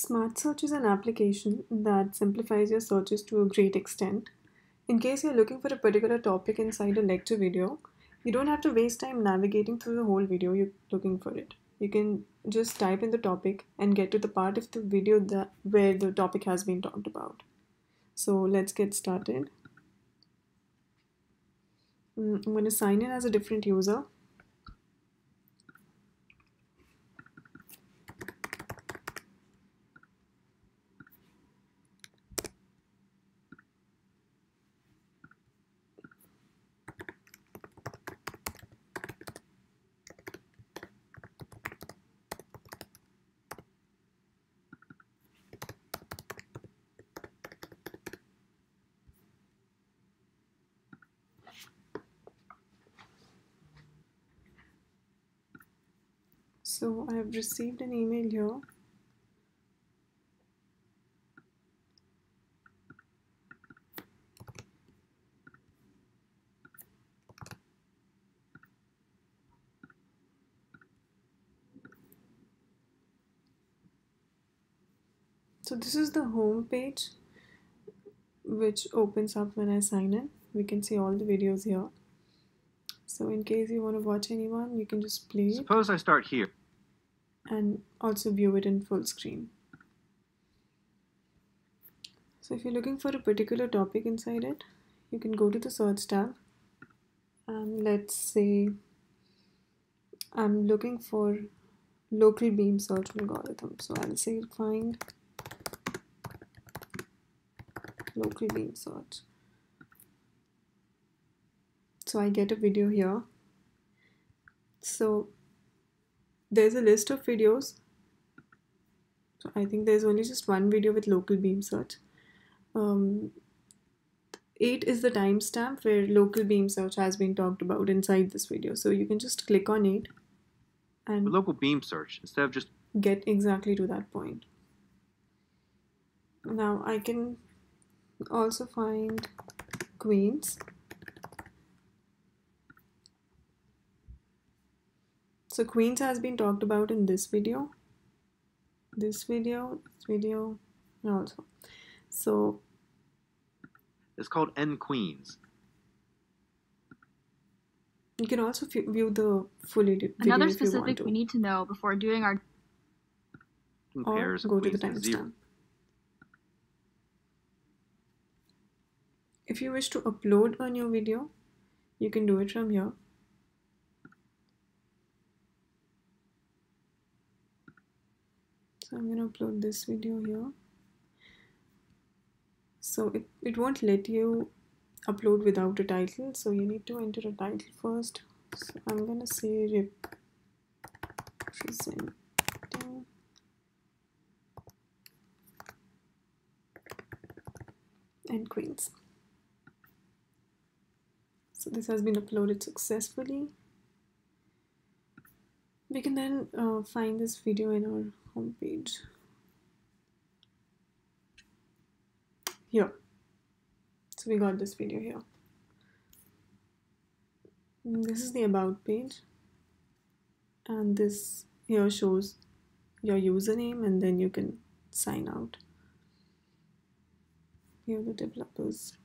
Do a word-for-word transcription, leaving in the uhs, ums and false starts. Smart Search is an application that simplifies your searches to a great extent. In case you're looking for a particular topic inside a lecture video, you don't have to waste time navigating through the whole video you're looking for it. You can just type in the topic and get to the part of the video that where the topic has been talked about. So let's get started. I'm going to sign in as a different user. So I have received an email here. So this is the home page which opens up when I sign in. We can see all the videos here. So in case you want to watch anyone, you can just play it. Suppose I start here. And also view it in full screen. So if you're looking for a particular topic inside it, you can go to the search tab and let's say I'm looking for local beam search algorithm. So I'll say find local beam search. So I get a video here. So there's a list of videos. So I think there's only just one video with local beam search. Um, eight is the timestamp where local beam search has been talked about inside this video. So you can just click on it and for local beam search instead of just get exactly to that point. Now I can also find Queens. So Queens has been talked about in this video, this video, this video, and also. So it's called End Queens. You can also view the full video. Another specific we need to know before doing our compares. Or go to the timestamp. If you wish to upload a new video, you can do it from here. So I'm going to upload this video here. So it, it won't let you upload without a title. So you need to enter a title first. So I'm going to say representing and Queens. So this has been uploaded successfully. We can then uh, find this video in our home page here. So we got this video here. This is the about page, and this here shows your username, and then you can sign out. Here are the developers.